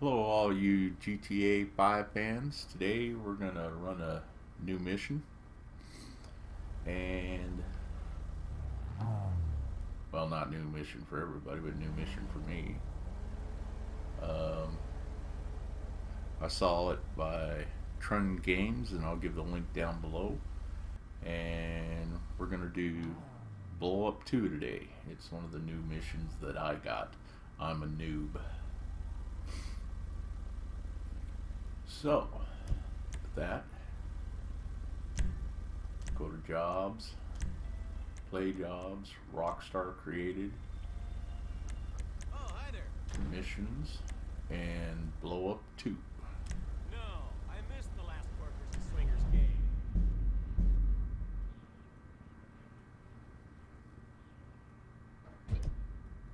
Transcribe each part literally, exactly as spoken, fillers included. Hello all you G T A five fans. Today we're gonna run a new mission, and well, not new mission for everybody, but new mission for me. um, I saw it by Trend Games and I'll give the link down below, and we're gonna do Blow Up two today. It's one of the new missions that I got. I'm a noob. So, with that, go to jobs, play jobs, Rockstar created, oh, hi there. Missions, and Blow Up two. No, I missed the last Workers and Swingers game.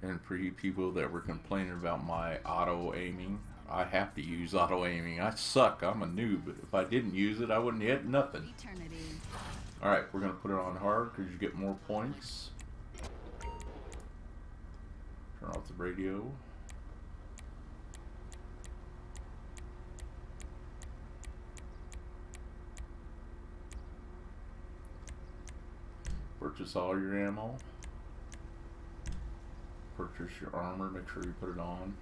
And for you people that were complaining about my auto aiming, I have to use auto aiming. I suck. I'm a noob. If I didn't use it, I wouldn't hit nothing. Eternity. All right, we're gonna put it on hard because you get more points. Turn off the radio. Purchase all your ammo. Purchase your armor. Make sure you put it on.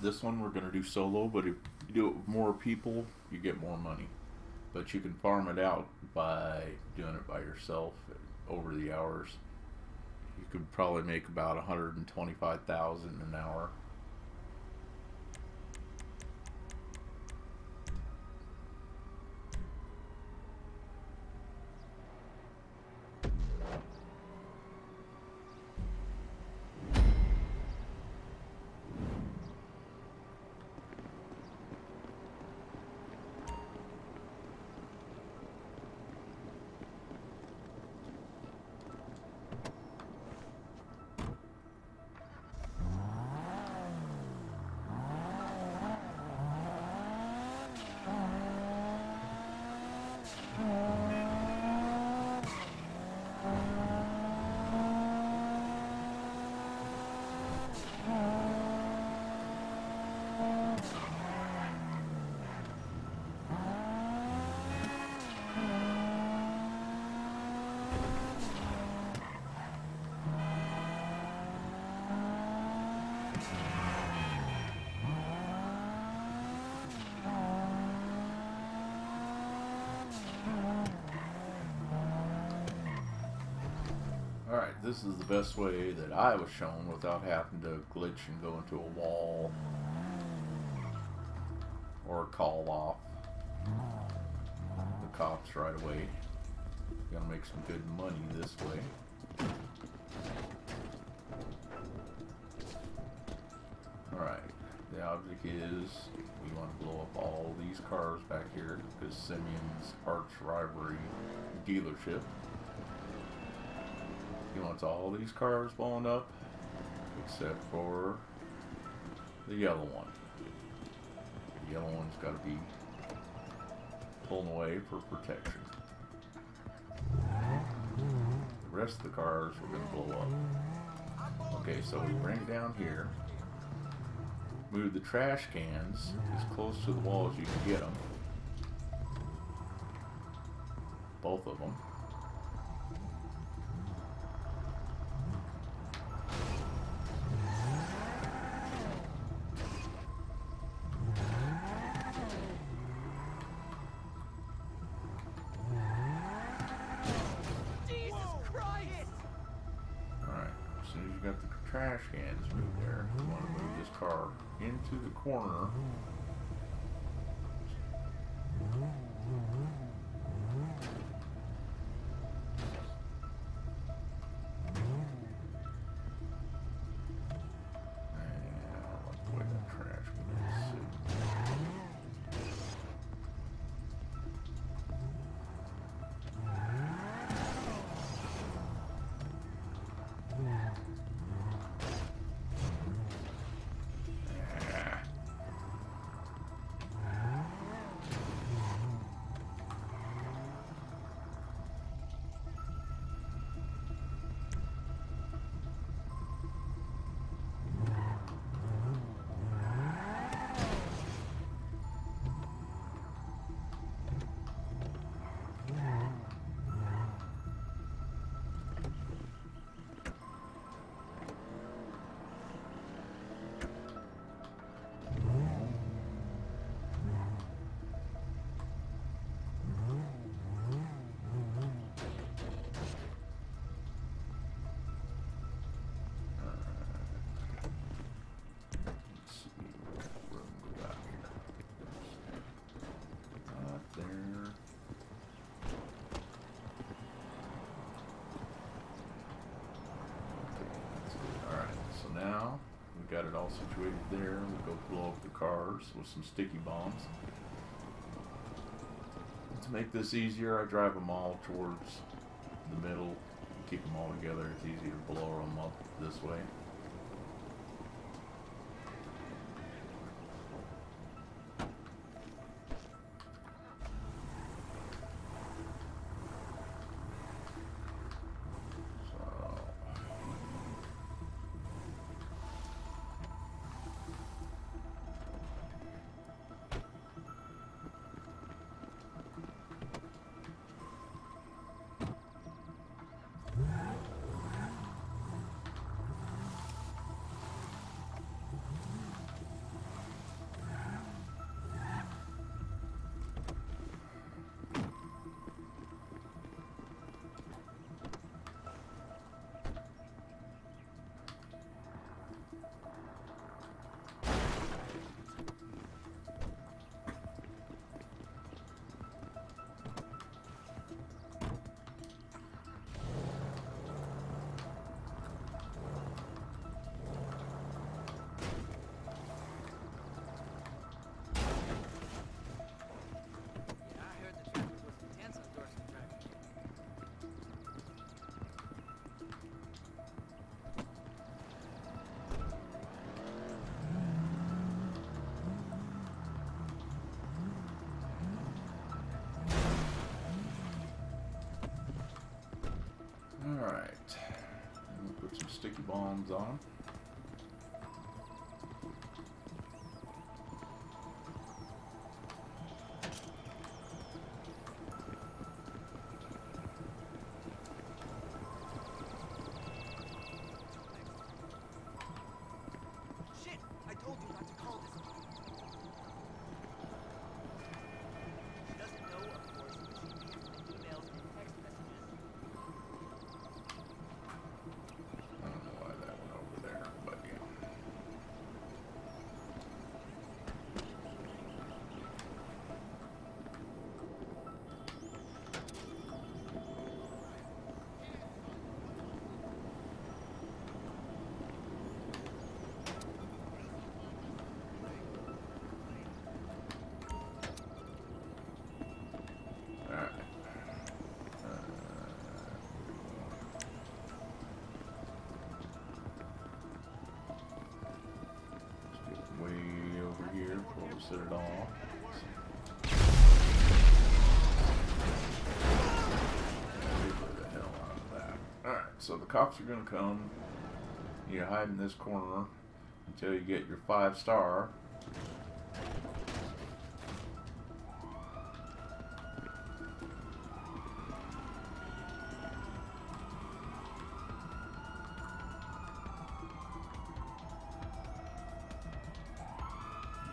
This one we're going to do solo, but if you do it with more people, you get more money. But you can farm it out by doing it by yourself over the hours. You could probably make about one hundred twenty-five thousand dollars an hour. Alright, this is the best way that I was shown without having to glitch and go into a wall or call off the cops right away. Gonna make some good money this way. Alright, the object is we want to blow up all these cars back here because Simeon's arch rivalry dealership. He wants all these cars blown up except for the yellow one. The yellow one's got to be pulled away for protection. The rest of the cars we're going to blow up. Okay, so we bring it down here. Move the trash cans as close to the wall as you can get them. Both of them. Trash cans move there. We want to move this car into the corner. got it all situated there. We'll go blow up the cars with some sticky bombs. To make this easier, I drive them all towards the middle. Keep them all together. It's easy to blow them up this way. Alright, I'm gonna put some sticky bombs on them. Set it all off. Get the hell out of that. Alright, so the cops are going to come. You hide in this corner until you get your five star.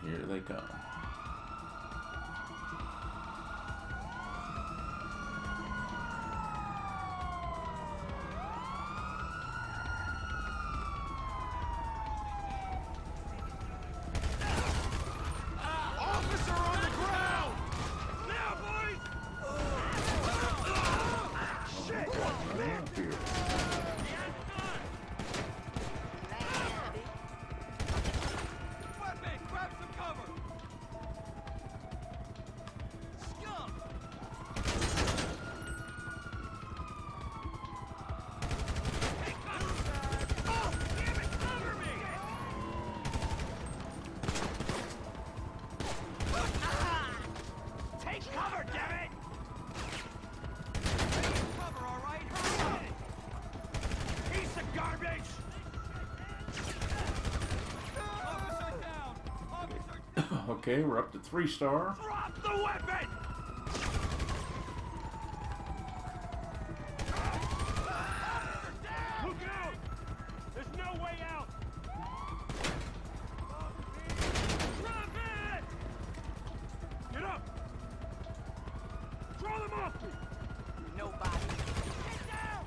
Here they come. Okay, we're up to three star. Drop the weapon! Look out! There's no way out! Drop it! Get up! Throw them off me! Nobody. Get down!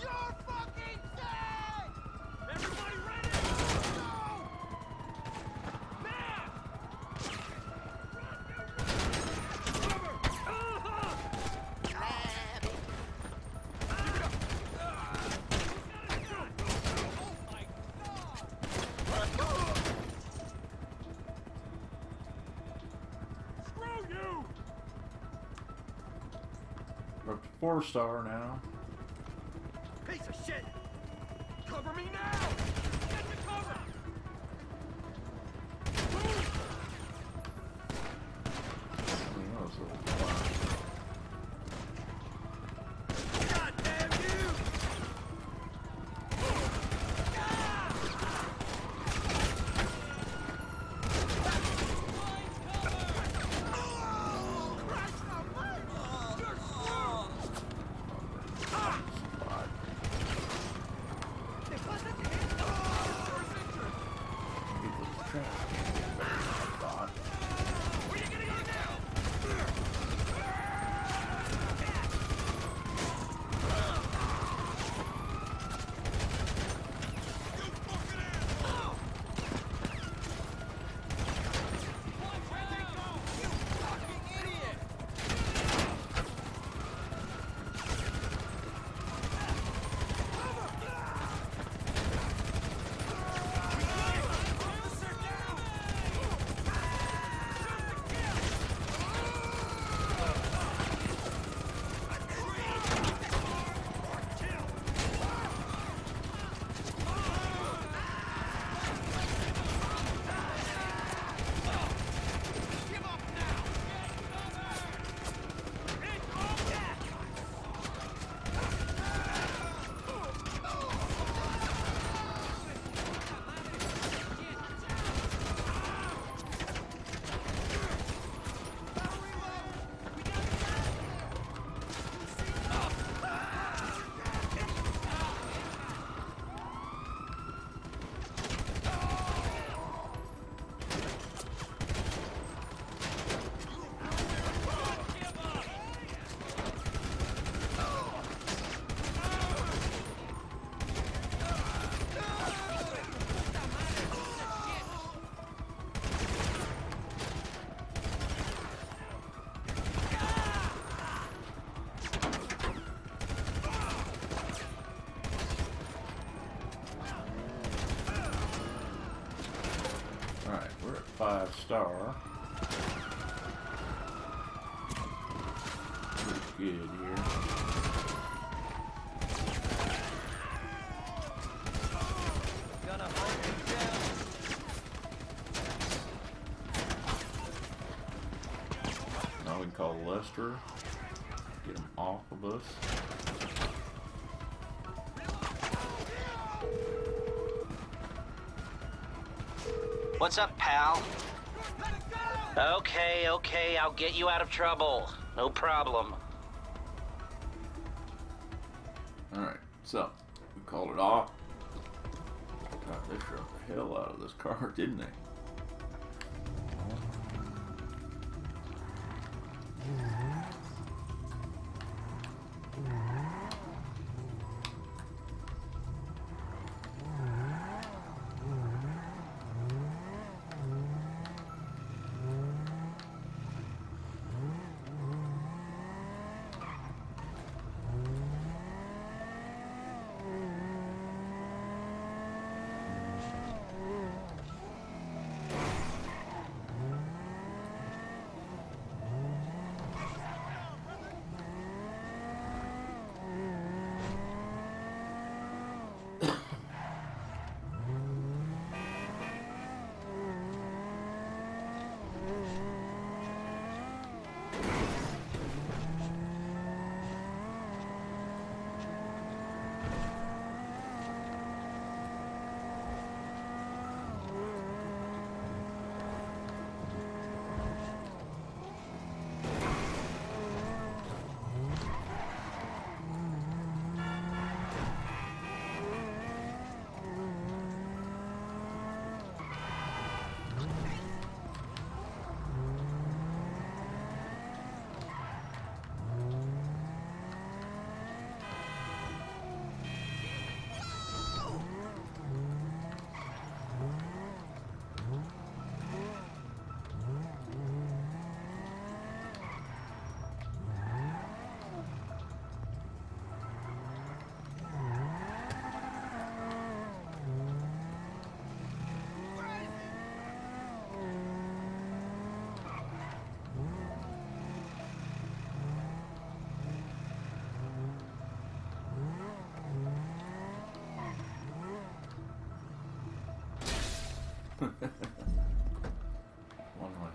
You're fucking dead! Everybody ready? Go! up to four star now. Piece of shit! Cover me now! Get to cover! I mean, that was a little far. God damn you! Five star. Pretty good here. Gonna hold him down. Now we can call Lester. Get him off of us. What's up, pal? Okay, okay, I'll get you out of trouble. No problem. Alright, so, we called it off. God, they drove the hell out of this car, didn't they?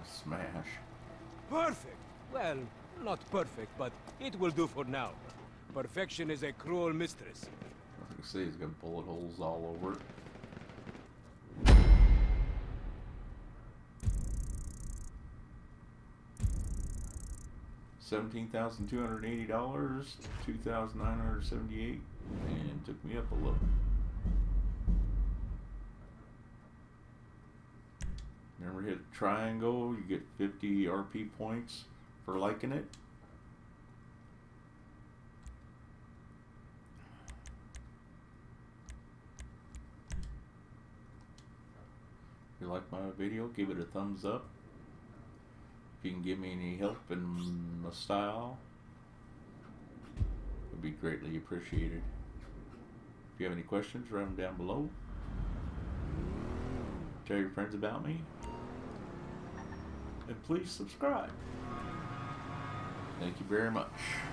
smash. Perfect. Well, not perfect, but it will do for now. Perfection is a cruel mistress. I can see he's got bullet holes all over it. seventeen thousand two hundred eighty dollars, two thousand nine hundred seventy-eight dollars, and took me up a little. Remember, hit triangle, you get fifty R P points for liking it. If you like my video, give it a thumbs up. If you can give me any help in my style, it would be greatly appreciated. If you have any questions, write them down below. Tell your friends about me. And please subscribe. Thank you very much.